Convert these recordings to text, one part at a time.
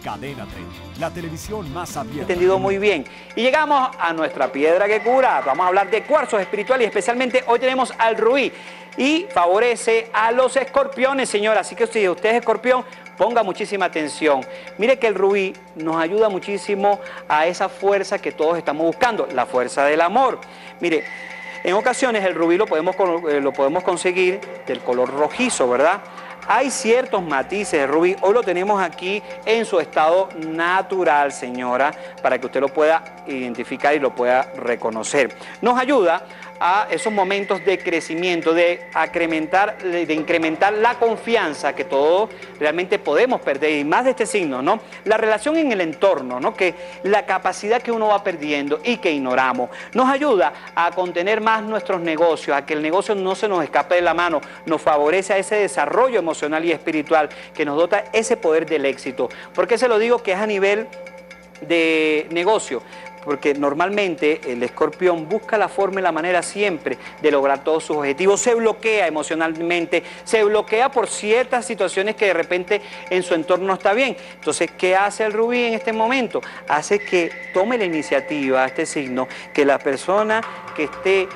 Cadena 30, la televisión más abierta. Entendido muy bien. Y llegamos a nuestra piedra que cura. Vamos a hablar de cuarzos espirituales, especialmente hoy tenemos al rubí. Y favorece a los escorpiones, señora. Así que si usted es escorpión, ponga muchísima atención. Mire que el rubí nos ayuda muchísimo a esa fuerza que todos estamos buscando, la fuerza del amor. Mire, en ocasiones el rubí lo podemos conseguir del color rojizo, ¿verdad? Hay ciertos matices de rubí. Hoy lo tenemos aquí en su estado natural, señora, para que usted lo pueda identificar y lo pueda reconocer. Nos ayuda a esos momentos de crecimiento, de incrementar la confianza que todos realmente podemos perder, y más de este signo, ¿no? La relación en el entorno, ¿no? Que la capacidad que uno va perdiendo y que ignoramos. Nos ayuda a contener más nuestros negocios, a que el negocio no se nos escape de la mano, nos favorece a ese desarrollo emocional y espiritual que nos dota ese poder del éxito. ¿Por qué se lo digo que es a nivel de negocio? Porque normalmente el escorpión busca la forma y la manera siempre de lograr todos sus objetivos, se bloquea emocionalmente, se bloquea por ciertas situaciones que de repente en su entorno no está bien. Entonces, ¿qué hace el rubí en este momento? Hace que tome la iniciativa a este signo, que la persona que esté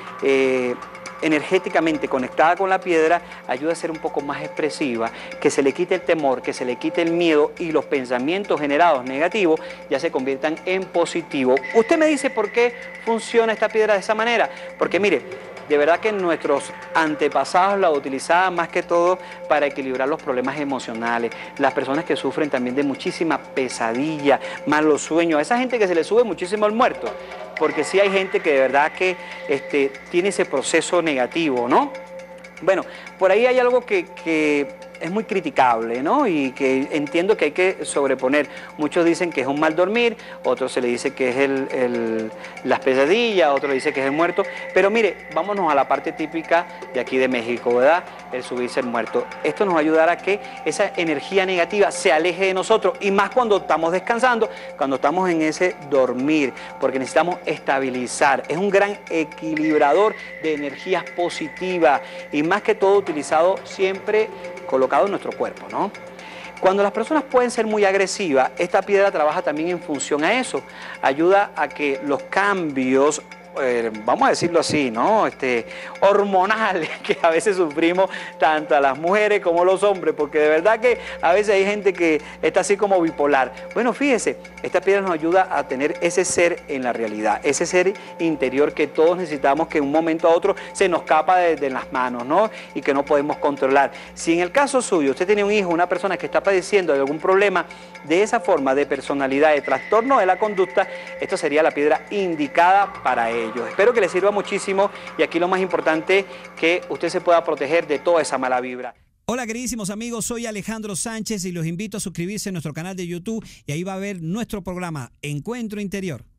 energéticamente conectada con la piedra ayuda a ser un poco más expresiva, que se le quite el temor, que se le quite el miedo, y los pensamientos generados negativos ya se conviertan en positivos. Usted me dice por qué funciona esta piedra de esa manera, porque mire, de verdad que nuestros antepasados la utilizaban más que todo para equilibrar los problemas emocionales, las personas que sufren también de muchísima pesadilla, malos sueños, a esa gente que se le sube muchísimo el muerto, porque sí hay gente que de verdad que tiene ese proceso negativo, ¿no? Bueno, por ahí hay algo que es muy criticable, ¿no? Y que entiendo que hay que sobreponer. Muchos dicen que es un mal dormir, otros se le dice que es las pesadillas, otros le dicen que es el muerto. Pero mire, vámonos a la parte típica de aquí de México, ¿verdad? El subirse el muerto. Esto nos ayudará a que esa energía negativa se aleje de nosotros, y más cuando estamos descansando, cuando estamos en ese dormir, porque necesitamos estabilizar. Es un gran equilibrador de energías positivas, y más que todo utilizado siempre colocado en nuestro cuerpo, ¿no? Cuando las personas pueden ser muy agresivas, esta piedra trabaja también en función a eso. Ayuda a que los cambios, vamos a decirlo así, ¿no? Hormonales que a veces sufrimos tanto a las mujeres como los hombres, porque de verdad que a veces hay gente que está así como bipolar. Bueno, fíjese, esta piedra nos ayuda a tener ese ser en la realidad, ese ser interior que todos necesitamos, que en un momento a otro se nos escapa de las manos, ¿no? Y que no podemos controlar. Si en el caso suyo usted tiene un hijo, una persona que está padeciendo de algún problema de esa forma, de personalidad, de trastorno de la conducta, esto sería la piedra indicada para él. Espero que les sirva muchísimo, y aquí lo más importante, que usted se pueda proteger de toda esa mala vibra. Hola queridísimos amigos, soy Alejandro Sánchez y los invito a suscribirse a nuestro canal de YouTube, y ahí va a ver nuestro programa Encuentro Interior.